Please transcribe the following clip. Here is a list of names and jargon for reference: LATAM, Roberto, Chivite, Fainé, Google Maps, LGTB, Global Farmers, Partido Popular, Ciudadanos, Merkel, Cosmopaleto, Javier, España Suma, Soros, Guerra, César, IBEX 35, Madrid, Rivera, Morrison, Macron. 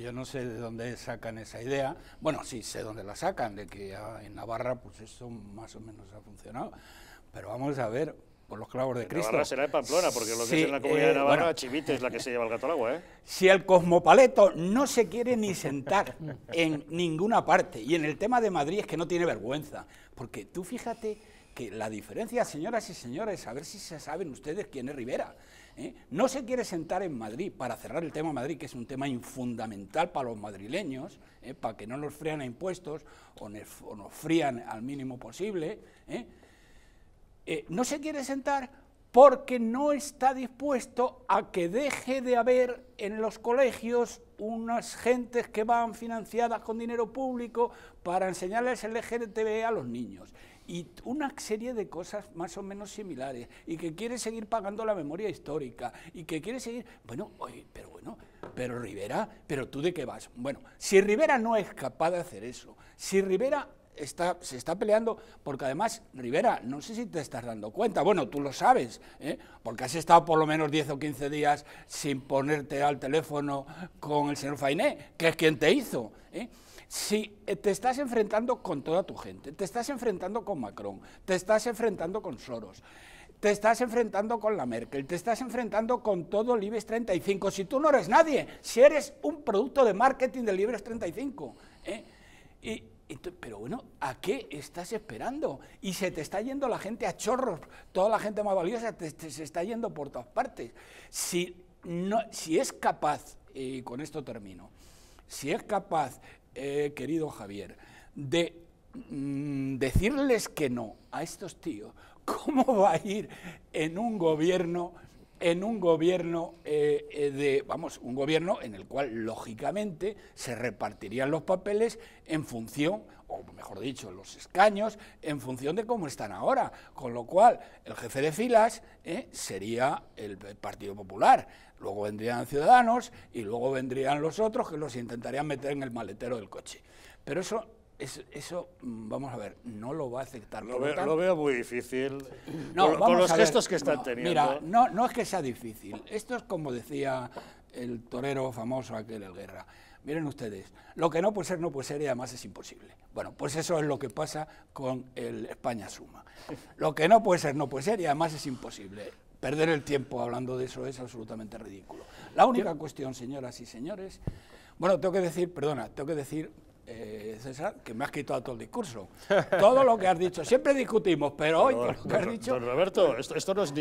Yo no sé de dónde sacan esa idea. Bueno, sí sé dónde la sacan, de que ya en Navarra pues eso más o menos ha funcionado. Pero vamos a ver, por los clavos de Cristo. Navarra será en Pamplona, porque lo que sí, es en la comunidad de Navarra, bueno, Chivite es la que se lleva el gato al agua, ¿eh? Si el Cosmopaleto no se quiere ni sentar en ninguna parte, y en el tema de Madrid es que no tiene vergüenza, porque tú fíjate que la diferencia, señoras y señores, a ver si se saben ustedes quién es Rivera, ¿eh? No se quiere sentar en Madrid para cerrar el tema Madrid, que es un tema fundamental para los madrileños, ¿eh? Para que no nos frían a impuestos o nos frían al mínimo posible, ¿eh? No se quiere sentar porque no está dispuesto a que deje de haber en los colegios unas gentes que van financiadas con dinero público para enseñarles el LGTB a los niños. Y una serie de cosas más o menos similares, y que quiere seguir pagando la memoria histórica, y que quiere seguir... Bueno, Rivera, ¿pero tú de qué vas? Bueno, si Rivera no es capaz de hacer eso, si Rivera se está peleando, porque además, Rivera, no sé si te estás dando cuenta, bueno, tú lo sabes, ¿eh? Porque has estado por lo menos 10 o 15 días sin ponerte al teléfono con el señor Fainé, que es quien te hizo, ¿eh? Si te estás enfrentando con toda tu gente, te estás enfrentando con Macron, te estás enfrentando con Soros, te estás enfrentando con la Merkel, te estás enfrentando con todo el IBEX 35, si tú no eres nadie, si eres un producto de marketing del IBEX 35, ¿eh? Pero bueno, ¿a qué estás esperando? Y se te está yendo la gente a chorros, toda la gente más valiosa se está yendo por todas partes. Si es capaz, y con esto termino, si es capaz, querido Javier, de decirles que no a estos tíos, ¿cómo va a ir en un gobierno... un gobierno en el cual, lógicamente, se repartirían los papeles en función, o mejor dicho, los escaños, en función de cómo están ahora? Con lo cual, el jefe de filas sería el Partido Popular, luego vendrían Ciudadanos y luego vendrían los otros que los intentarían meter en el maletero del coche. Pero eso, vamos a ver, no lo va a aceptar. Lo veo muy difícil, no, con los gestos que están teniendo. Mira, no es que sea difícil, esto es como decía el torero famoso aquel, el Guerra. Miren ustedes, lo que no puede ser y además es imposible. Bueno, pues eso es lo que pasa con el España Suma. Lo que no puede ser y además es imposible. Perder el tiempo hablando de eso es absolutamente ridículo. La única cuestión, señoras y señores, bueno, tengo que decir... César, que me has quitado todo el discurso, todo lo que has dicho, siempre discutimos, pero hoy por lo que has dicho... Don Roberto, esto no es ni